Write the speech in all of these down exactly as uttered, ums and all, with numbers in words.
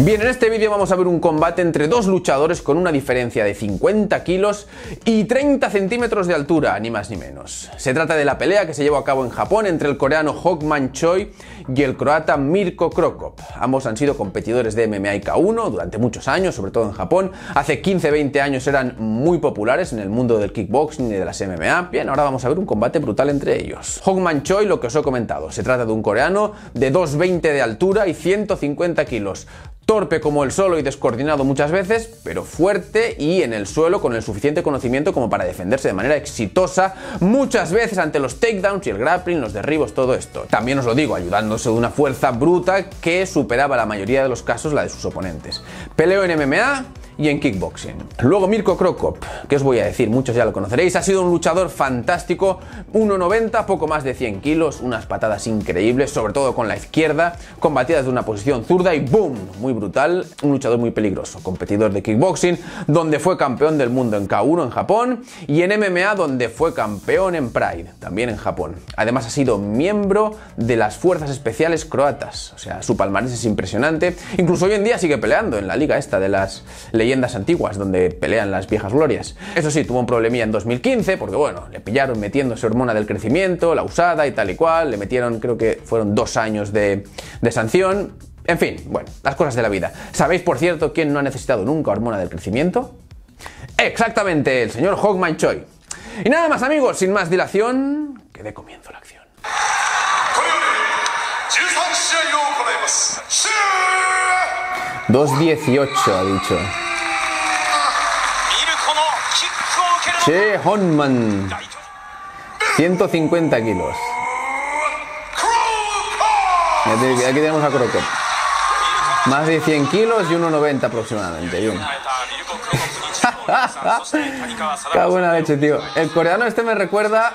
Bien, en este vídeo vamos a ver un combate entre dos luchadores con una diferencia de cincuenta kilos y treinta centímetros de altura, ni más ni menos. Se trata de la pelea que se llevó a cabo en Japón entre el coreano Hong Man Choi y el croata Mirko Cro Cop. Ambos han sido competidores de M M A y K uno durante muchos años, sobre todo en Japón. Hace quince a veinte años eran muy populares en el mundo del kickboxing y de las M M A. Bien, ahora vamos a ver un combate brutal entre ellos. Hong Man Choi, lo que os he comentado, se trata de un coreano de dos veinte de altura y ciento cincuenta kilos. Torpe como el solo y descoordinado muchas veces, pero fuerte y en el suelo con el suficiente conocimiento como para defenderse de manera exitosa muchas veces ante los takedowns y el grappling, los derribos, todo esto. También os lo digo, ayudándose de una fuerza bruta que superaba la mayoría de los casos la de sus oponentes. Peleó en M M A y en kickboxing. Luego Mirko Cro Cop, que os voy a decir, muchos ya lo conoceréis, ha sido un luchador fantástico, uno noventa, poco más de cien kilos, unas patadas increíbles, sobre todo con la izquierda, combatidas de una posición zurda y ¡boom! Muy brutal, un luchador muy peligroso, competidor de kickboxing, donde fue campeón del mundo en K uno en Japón y en M M A donde fue campeón en Pride, también en Japón. Además ha sido miembro de las fuerzas especiales croatas, o sea, su palmarés es impresionante, incluso hoy en día sigue peleando en la liga esta de las leyendas antiguas, donde pelean las viejas glorias. Eso sí, tuvo un problemilla en dos mil quince, porque bueno, le pillaron metiéndose hormona del crecimiento, la usada y tal y cual, le metieron, creo que fueron dos años de, de sanción. En fin, bueno, las cosas de la vida. ¿Sabéis, por cierto, quién no ha necesitado nunca hormona del crecimiento? Exactamente, el señor Hong Man Choi. Y nada más, amigos, sin más dilación, que dé comienzo la acción. dos dieciocho ha dicho. Che Hong Man, ciento cincuenta kilos. Aquí tenemos a Cro Cop, más de cien kilos y uno noventa aproximadamente. Y uno. Cago en la leche, tío. El coreano este me recuerda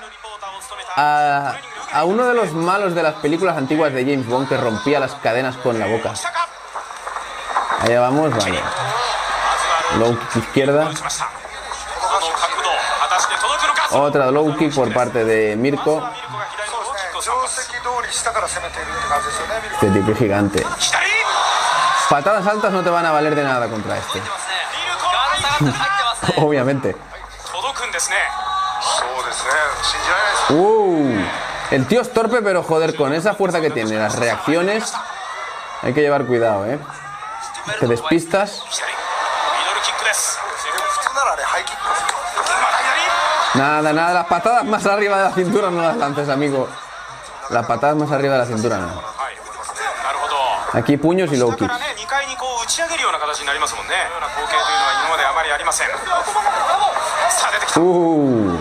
a, a uno de los malos de las películas antiguas de James Bond, que rompía las cadenas con la boca. Allá vamos, vale. Low kick izquierda. Otra low kick por parte de Mirko. Este tipo es gigante. Patadas altas no te van a valer de nada contra este. Obviamente. Uh, el tío es torpe, pero joder, con esa fuerza que tiene, las reacciones, hay que llevar cuidado, eh. Te despistas. Nada, nada, las patadas más arriba de la cintura no las lances, amigo. Las patadas más arriba de la cintura no. Aquí puños y low kicks. Uh.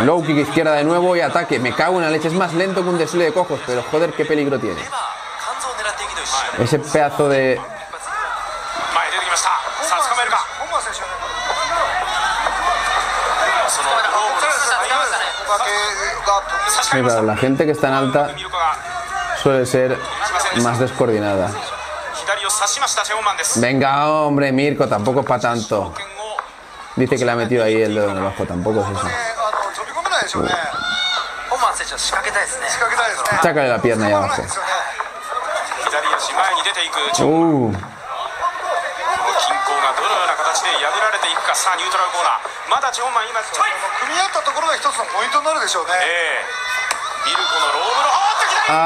Y low kick izquierda de nuevo y ataque. Me cago en la leche, es más lento que un desfile de cojos, pero joder, qué peligro tiene. Ese pedazo de... Claro, la gente que está en alta suele ser más descoordinada. Venga, hombre, Mirko, tampoco es para tanto. Dice que le ha metido ahí el dedo en el ojo, tampoco es eso. Chácale la pierna ahí abajo. Uh.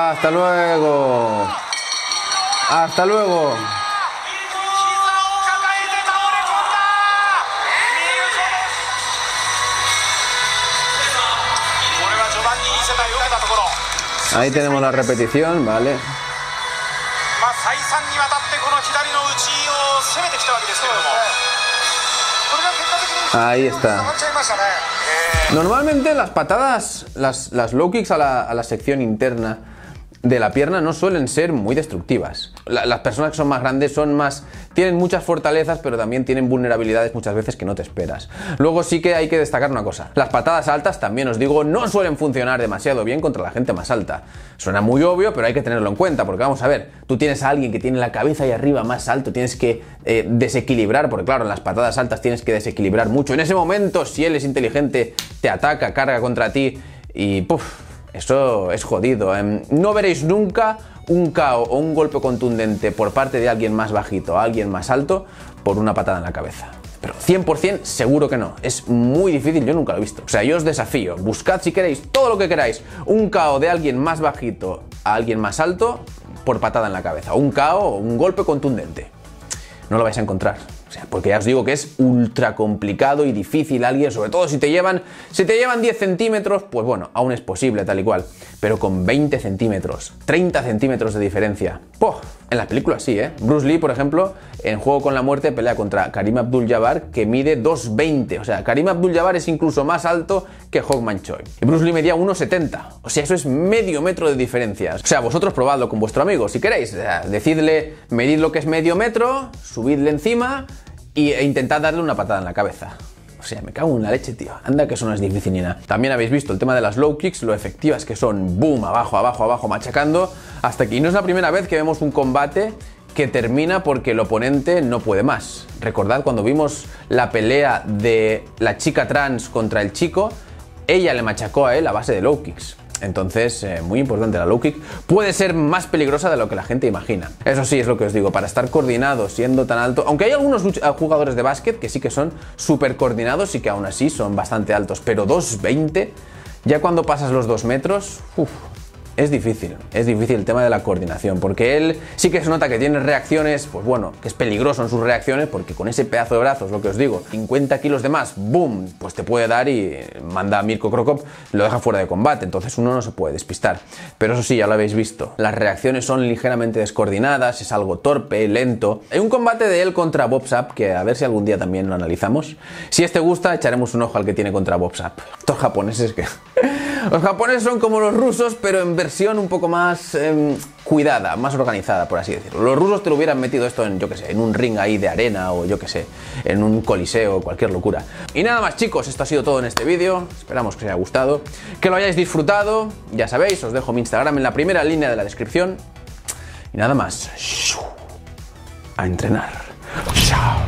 Hasta luego. Hasta luego. Ahí tenemos la repetición, vale. Ahí está. Normalmente las patadas, las, las low kicks a la, a la sección interna de la pierna no suelen ser muy destructivas. La, las personas que son más grandes son más, tienen muchas fortalezas, pero también tienen vulnerabilidades muchas veces que no te esperas. Luego sí que hay que destacar una cosa. Las patadas altas, también os digo, no suelen funcionar demasiado bien contra la gente más alta. Suena muy obvio, pero hay que tenerlo en cuenta, porque vamos a ver, tú tienes a alguien que tiene la cabeza ahí arriba más alto, tienes que eh, desequilibrar, porque claro, en las patadas altas tienes que desequilibrar mucho. En ese momento, si él es inteligente, te ataca, carga contra ti y puff. Eso es jodido. No veréis nunca un K O o un golpe contundente por parte de alguien más bajito, alguien más alto, por una patada en la cabeza. Pero cien por cien seguro que no. Es muy difícil, yo nunca lo he visto. O sea, yo os desafío. Buscad si queréis, todo lo que queráis, un K O de alguien más bajito a alguien más alto por patada en la cabeza. Un K O o un golpe contundente. No lo vais a encontrar. O sea, porque ya os digo que es ultra complicado y difícil alguien, sobre todo si te llevan, si te llevan diez centímetros, pues bueno, aún es posible, tal y cual. Pero con veinte centímetros, treinta centímetros de diferencia. ¡Poh! En las películas sí, ¿eh? Bruce Lee, por ejemplo, en Juego con la Muerte pelea contra Karim Abdul-Jabbar, que mide dos veinte. O sea, Karim Abdul-Jabbar es incluso más alto que Hong Man Choi. Y Bruce Lee medía uno setenta. O sea, eso es medio metro de diferencia. O sea, vosotros probadlo con vuestro amigo, si queréis. O sea, decidle, medid lo que es medio metro, subidle encima e intentad darle una patada en la cabeza. O sea, me cago en la leche, tío. Anda que eso no es difícil ni nada. También habéis visto el tema de las low kicks, lo efectivas que son. Boom, abajo, abajo, abajo, machacando. Hasta aquí. Y no es la primera vez que vemos un combate que termina porque el oponente no puede más. Recordad cuando vimos la pelea de la chica trans contra el chico, ella le machacó a él a base de low kicks. Entonces, eh, muy importante, la low kick puede ser más peligrosa de lo que la gente imagina. Eso sí, es lo que os digo, para estar coordinado siendo tan alto, aunque hay algunos jugadores de básquet que sí que son súper coordinados y que aún así son bastante altos, pero dos veinte, ya cuando pasas los dos metros, uff, es difícil, es difícil el tema de la coordinación, porque él sí que se nota que tiene reacciones, pues bueno, que es peligroso en sus reacciones, porque con ese pedazo de brazos, lo que os digo, cincuenta kilos de más, boom, pues te puede dar y manda a Mirko Cro Cop, lo deja fuera de combate, entonces uno no se puede despistar. Pero eso sí, ya lo habéis visto, las reacciones son ligeramente descoordinadas, es algo torpe, lento. Hay un combate de él contra Bobsap, que a ver si algún día también lo analizamos. Si este gusta, echaremos un ojo al que tiene contra Bobsap. Estos japoneses que... Los japoneses son como los rusos, pero en versión un poco más eh, cuidada, más organizada, por así decirlo. Los rusos te lo hubieran metido esto en, yo que sé, en un ring ahí de arena o yo que sé, en un coliseo, cualquier locura. Y nada más, chicos, esto ha sido todo en este vídeo. Esperamos que os haya gustado, que lo hayáis disfrutado. Ya sabéis, os dejo mi Instagram en la primera línea de la descripción. Y nada más. A entrenar. Chao.